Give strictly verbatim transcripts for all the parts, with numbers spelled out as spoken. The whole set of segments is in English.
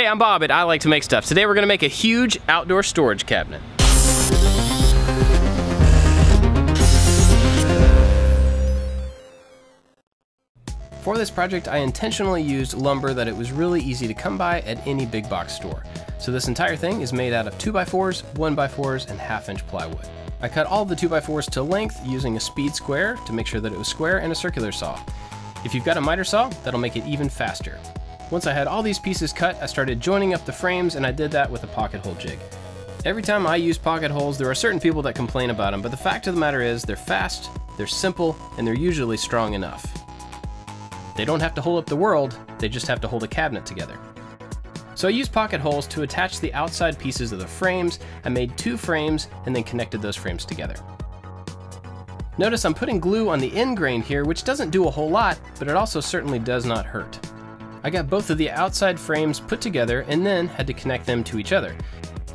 Hey, I'm Bob and I like to make stuff. Today we're gonna make a huge outdoor storage cabinet. For this project, I intentionally used lumber that it was really easy to come by at any big box store. So this entire thing is made out of two by fours, one by fours, and half inch plywood. I cut all the two by fours to length using a speed square to make sure that it was square and a circular saw. If you've got a miter saw, that'll make it even faster. Once I had all these pieces cut, I started joining up the frames, and I did that with a pocket hole jig. Every time I use pocket holes, there are certain people that complain about them, but the fact of the matter is they're fast, they're simple, and they're usually strong enough. They don't have to hold up the world, they just have to hold a cabinet together. So I used pocket holes to attach the outside pieces of the frames. I made two frames and then connected those frames together. Notice I'm putting glue on the end grain here, which doesn't do a whole lot, but it also certainly does not hurt. I got both of the outside frames put together and then had to connect them to each other.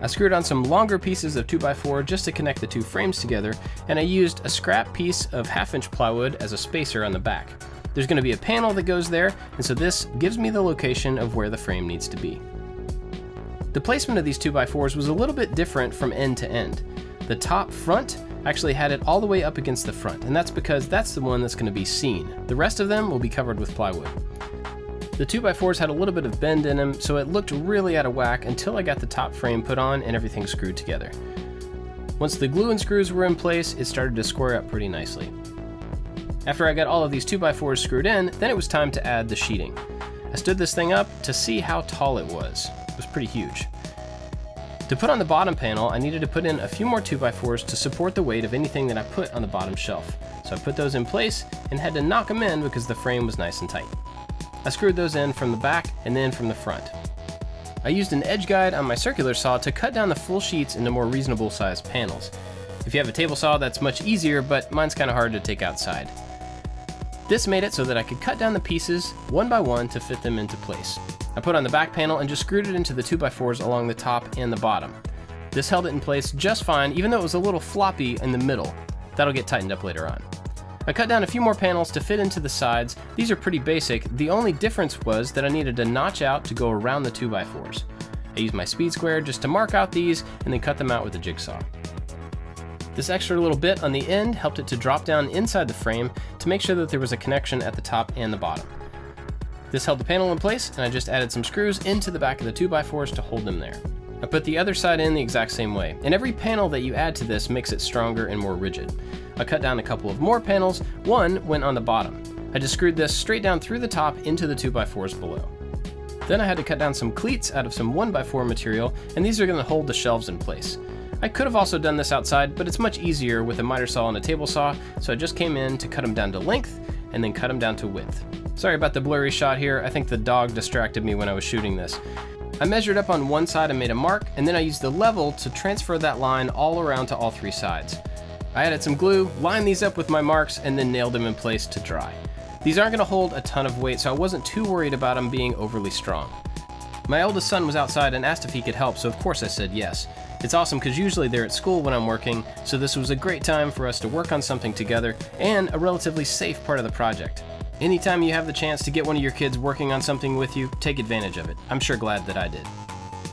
I screwed on some longer pieces of two by four just to connect the two frames together, and I used a scrap piece of half inch plywood as a spacer on the back. There's going to be a panel that goes there, and so this gives me the location of where the frame needs to be. The placement of these two by fours was a little bit different from end to end. The top front actually had it all the way up against the front, and that's because that's the one that's going to be seen. The rest of them will be covered with plywood. The two by fours had a little bit of bend in them, so it looked really out of whack until I got the top frame put on and everything screwed together. Once the glue and screws were in place, it started to square up pretty nicely. After I got all of these two by fours screwed in, then it was time to add the sheeting. I stood this thing up to see how tall it was. It was pretty huge. To put on the bottom panel, I needed to put in a few more two by fours to support the weight of anything that I put on the bottom shelf. So I put those in place and had to knock them in because the frame was nice and tight. I screwed those in from the back and then from the front. I used an edge guide on my circular saw to cut down the full sheets into more reasonable sized panels. If you have a table saw, that's much easier, but mine's kind of hard to take outside. This made it so that I could cut down the pieces one by one to fit them into place. I put on the back panel and just screwed it into the two by fours along the top and the bottom. This held it in place just fine, even though it was a little floppy in the middle. That'll get tightened up later on. I cut down a few more panels to fit into the sides. These are pretty basic. The only difference was that I needed a notch out to go around the two by fours. I used my speed square just to mark out these and then cut them out with a jigsaw. This extra little bit on the end helped it to drop down inside the frame to make sure that there was a connection at the top and the bottom. This held the panel in place, and I just added some screws into the back of the two by fours to hold them there. I put the other side in the exact same way, and every panel that you add to this makes it stronger and more rigid. I cut down a couple of more panels. One went on the bottom. I just screwed this straight down through the top into the two by fours below. Then I had to cut down some cleats out of some one by four material, and these are going to hold the shelves in place. I could have also done this outside, but it's much easier with a miter saw and a table saw, so I just came in to cut them down to length and then cut them down to width. Sorry about the blurry shot here. I think the dog distracted me when I was shooting this. I measured up on one side and made a mark, and then I used the level to transfer that line all around to all three sides. I added some glue, lined these up with my marks, and then nailed them in place to dry. These aren't going to hold a ton of weight, so I wasn't too worried about them being overly strong. My oldest son was outside and asked if he could help, so of course I said yes. It's awesome because usually they're at school when I'm working, so this was a great time for us to work on something together and a relatively safe part of the project. Anytime you have the chance to get one of your kids working on something with you, take advantage of it. I'm sure glad that I did.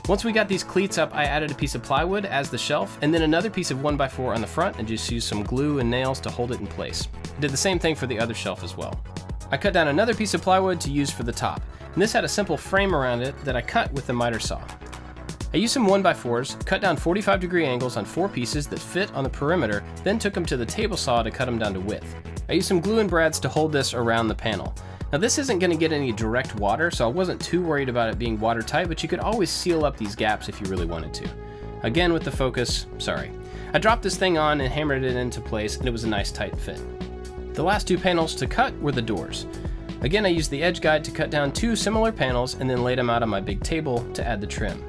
Once we got these cleats up, I added a piece of plywood as the shelf and then another piece of one by four on the front and just used some glue and nails to hold it in place. I did the same thing for the other shelf as well. I cut down another piece of plywood to use for the top, and this had a simple frame around it that I cut with the miter saw. I used some one by fours, cut down forty-five degree angles on four pieces that fit on the perimeter, then took them to the table saw to cut them down to width. I used some glue and brads to hold this around the panel. Now this isn't going to get any direct water, so I wasn't too worried about it being watertight, but you could always seal up these gaps if you really wanted to. Again with the focus, sorry. I dropped this thing on and hammered it into place, and it was a nice tight fit. The last two panels to cut were the doors. Again, I used the edge guide to cut down two similar panels and then laid them out on my big table to add the trim.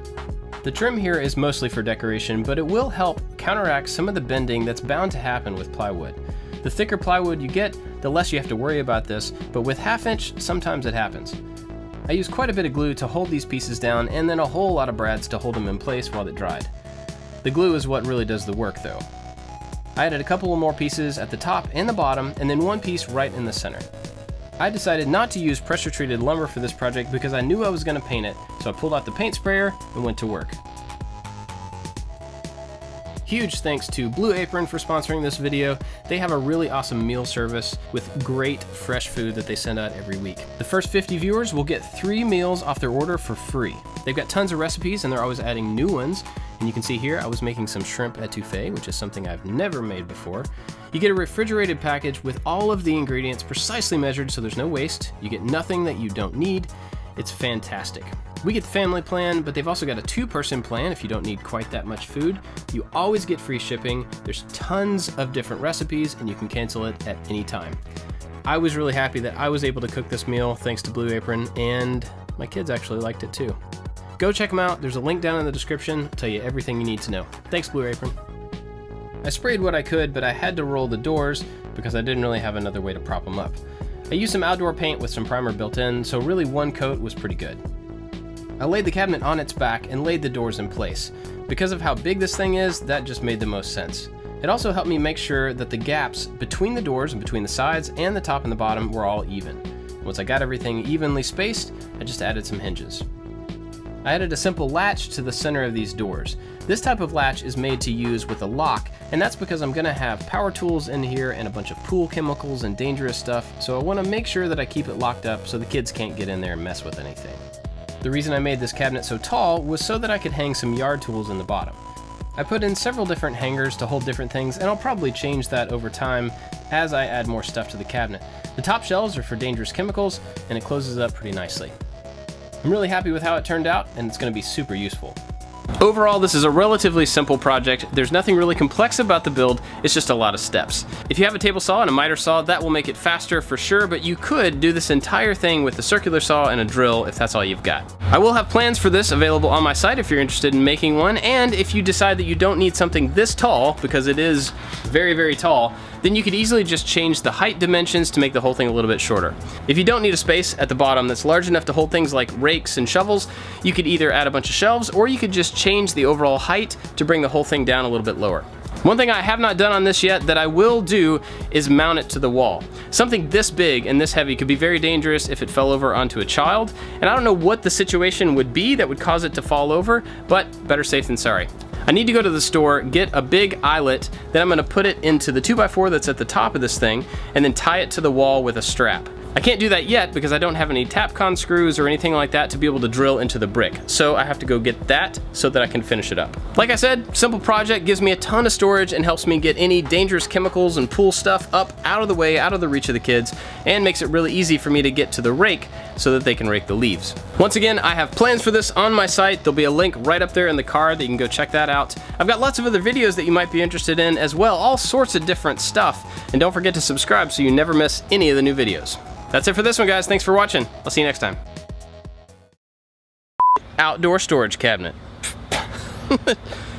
The trim here is mostly for decoration, but it will help counteract some of the bending that's bound to happen with plywood. The thicker plywood you get, the less you have to worry about this, but with half inch, sometimes it happens. I used quite a bit of glue to hold these pieces down and then a whole lot of brads to hold them in place while it dried. The glue is what really does the work though. I added a couple more pieces at the top and the bottom, and then one piece right in the center. I decided not to use pressure treated lumber for this project because I knew I was going to paint it, so I pulled out the paint sprayer and went to work. Huge thanks to Blue Apron for sponsoring this video. They have a really awesome meal service with great fresh food that they send out every week. The first fifty viewers will get three meals off their order for free. They've got tons of recipes and they're always adding new ones. And you can see here I was making some shrimp etouffee, which is something I've never made before. You get a refrigerated package with all of the ingredients precisely measured so there's no waste. You get nothing that you don't need. It's fantastic. We get the family plan, but they've also got a two-person plan if you don't need quite that much food. You always get free shipping. There's tons of different recipes, and you can cancel it at any time. I was really happy that I was able to cook this meal thanks to Blue Apron, and my kids actually liked it too. Go check them out. There's a link down in the description. I'll tell you everything you need to know. Thanks, Blue Apron. I sprayed what I could, but I had to roll the doors because I didn't really have another way to prop them up. I used some outdoor paint with some primer built in, so really one coat was pretty good. I laid the cabinet on its back and laid the doors in place. Because of how big this thing is, that just made the most sense. It also helped me make sure that the gaps between the doors and between the sides and the top and the bottom were all even. Once I got everything evenly spaced, I just added some hinges. I added a simple latch to the center of these doors. This type of latch is made to use with a lock, and that's because I'm gonna have power tools in here and a bunch of pool chemicals and dangerous stuff, so I wanna make sure that I keep it locked up so the kids can't get in there and mess with anything. The reason I made this cabinet so tall was so that I could hang some yard tools in the bottom. I put in several different hangers to hold different things, and I'll probably change that over time as I add more stuff to the cabinet. The top shelves are for dangerous chemicals, and it closes up pretty nicely. I'm really happy with how it turned out, and it's going to be super useful. Overall, this is a relatively simple project. There's nothing really complex about the build, it's just a lot of steps. If you have a table saw and a miter saw, that will make it faster for sure, but you could do this entire thing with a circular saw and a drill if that's all you've got. I will have plans for this available on my site if you're interested in making one, and if you decide that you don't need something this tall, because it is very, very tall, then you could easily just change the height dimensions to make the whole thing a little bit shorter. If you don't need a space at the bottom that's large enough to hold things like rakes and shovels, you could either add a bunch of shelves or you could just change the overall height to bring the whole thing down a little bit lower. One thing I have not done on this yet that I will do is mount it to the wall. Something this big and this heavy could be very dangerous if it fell over onto a child, and I don't know what the situation would be that would cause it to fall over, but better safe than sorry. I need to go to the store, get a big eyelet, then I'm gonna put it into the two by four that's at the top of this thing, and then tie it to the wall with a strap. I can't do that yet because I don't have any Tapcon screws or anything like that to be able to drill into the brick. So I have to go get that so that I can finish it up. Like I said, simple project, gives me a ton of storage and helps me get any dangerous chemicals and pool stuff up out of the way, out of the reach of the kids, and makes it really easy for me to get to the rake so that they can rake the leaves. Once again, I have plans for this on my site. There'll be a link right up there in the card that you can go check that out. I've got lots of other videos that you might be interested in as well, all sorts of different stuff. And don't forget to subscribe so you never miss any of the new videos. That's it for this one, guys. Thanks for watching. I'll see you next time. Outdoor storage cabinet.